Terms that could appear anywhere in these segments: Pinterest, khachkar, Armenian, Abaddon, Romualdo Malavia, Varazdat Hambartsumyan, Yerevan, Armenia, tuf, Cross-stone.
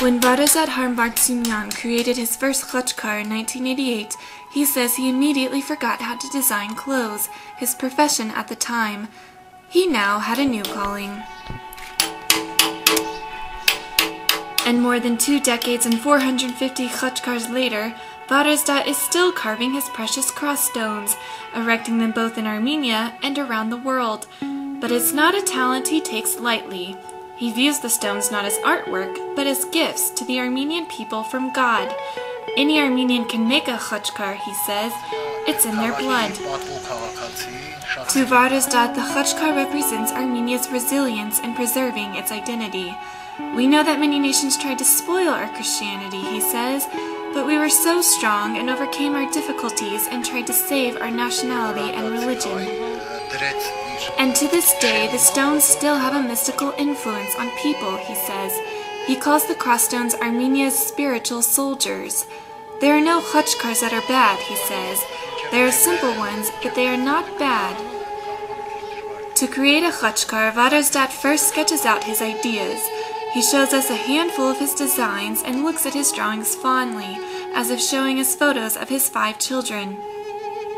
When Varazdat Hambartsumyan created his first khachkar in 1988, he says he immediately forgot how to design clothes, his profession at the time. He now had a new calling. And more than 2 decades and 450 khachkars later, Varazdat is still carving his precious cross stones, erecting them both in Armenia and around the world. But it's not a talent he takes lightly. He views the stones not as artwork, but as gifts to the Armenian people from God. Any Armenian can make a khachkar, he says. It's in their blood. To Varazdat, the khachkar represents Armenia's resilience in preserving its identity. We know that many nations tried to spoil our Christianity, he says, but we were so strong and overcame our difficulties and tried to save our nationality and religion. And to this day, the stones still have a mystical influence on people, he says. He calls the crossstones Armenia's spiritual soldiers. There are no khachkars that are bad, he says. There are simple ones, but they are not bad. To create a khachkar, Varazdat first sketches out his ideas. He shows us a handful of his designs and looks at his drawings fondly, as if showing us photos of his 5 children.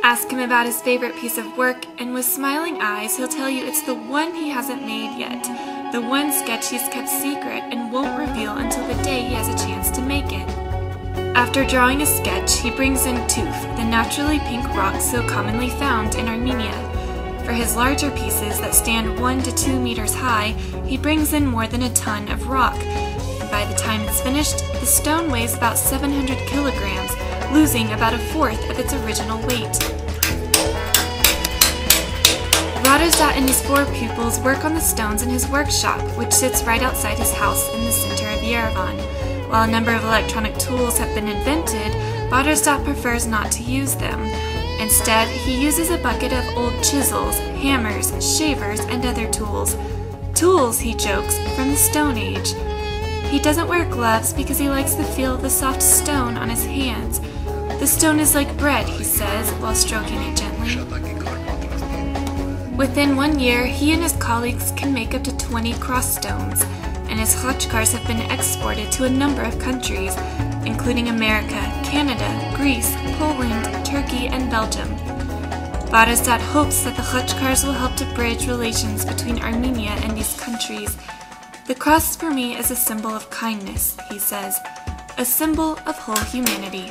Ask him about his favorite piece of work, and with smiling eyes he'll tell you it's the one he hasn't made yet, the one sketch he's kept secret and won't reveal until the day he has a chance to make it. After drawing a sketch, he brings in tuf, the naturally pink rock so commonly found in Armenia. For his larger pieces that stand 1 to 2 meters high, he brings in more than a ton of rock. By the time it's finished, the stone weighs about 700 kilograms, losing about a fourth of its original weight. Varazdat and his 4 pupils work on the stones in his workshop, which sits right outside his house in the center of Yerevan. While a number of electronic tools have been invented, Varazdat prefers not to use them. Instead, he uses a bucket of old chisels, hammers, shavers, and other tools. Tools, he jokes, from the Stone Age. He doesn't wear gloves because he likes the feel of the soft stone on his hands. The stone is like bread, he says, while stroking it gently. Within 1 year, he and his colleagues can make up to 20 cross stones, and his khachkars have been exported to a number of countries, including America, Canada, Greece, Poland, Turkey, and Belgium. Varazdat hopes that the khachkars will help to bridge relations between Armenia and these countries. The cross for me is a symbol of kindness, he says, a symbol of whole humanity.